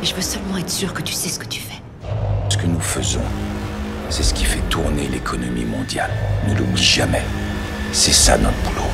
Mais je veux seulement être sûr que tu sais ce que tu fais. Ce que nous faisons, c'est ce qui fait tourner l'économie mondiale. Ne l'oublie jamais. C'est ça notre boulot.